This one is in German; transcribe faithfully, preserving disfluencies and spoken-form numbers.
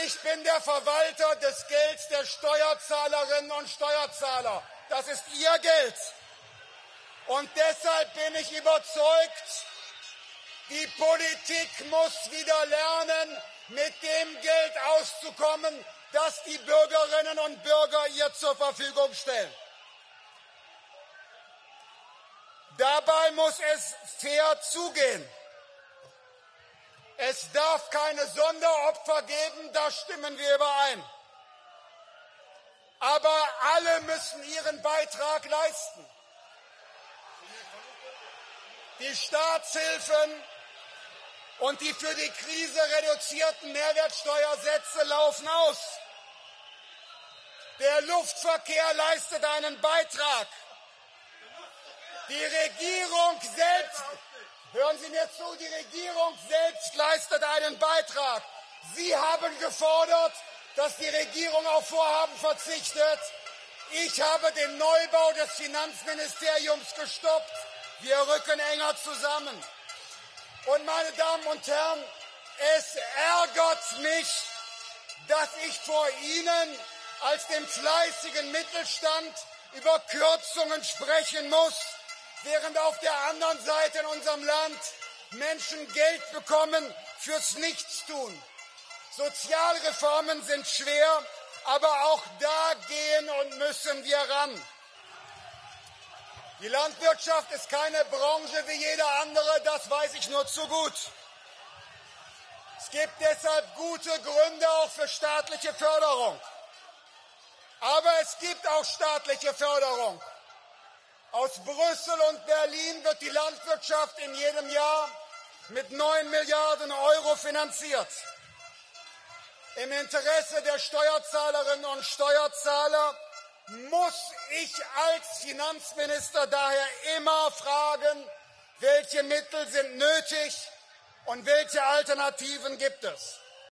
Ich bin der Verwalter des Gelds der Steuerzahlerinnen und Steuerzahler. Das ist ihr Geld. Und deshalb bin ich überzeugt, die Politik muss wieder lernen, mit dem Geld auszukommen, das die Bürgerinnen und Bürger ihr zur Verfügung stellen. Dabei muss es fair zugehen. Es darf keine Sonderopfer geben, da stimmen wir überein. Aber alle müssen ihren Beitrag leisten. Die Staatshilfen und die für die Krise reduzierten Mehrwertsteuersätze laufen aus. Der Luftverkehr leistet einen Beitrag. Die Regierung selbst, hören Sie mir zu, die Regierung selbst leistet einen Beitrag. Sie haben gefordert, dass die Regierung auf Vorhaben verzichtet. Ich habe den Neubau des Finanzministeriums gestoppt. Wir rücken enger zusammen. Und meine Damen und Herren, es ärgert mich, dass ich vor Ihnen als dem fleißigen Mittelstand über Kürzungen sprechen muss, während auf der anderen Seite in unserem Land Menschen Geld bekommen fürs Nichtstun. Sozialreformen sind schwer, aber auch da gehen und müssen wir ran. Die Landwirtschaft ist keine Branche wie jede andere, das weiß ich nur zu gut. Es gibt deshalb gute Gründe auch für staatliche Förderung. Aber es gibt auch staatliche Förderung. Aus Brüssel und Berlin wird die Landwirtschaft in jedem Jahr mit neun Milliarden Euro finanziert. Im Interesse der Steuerzahlerinnen und Steuerzahler muss ich als Finanzminister daher immer fragen, welche Mittel sind nötig und welche Alternativen gibt es.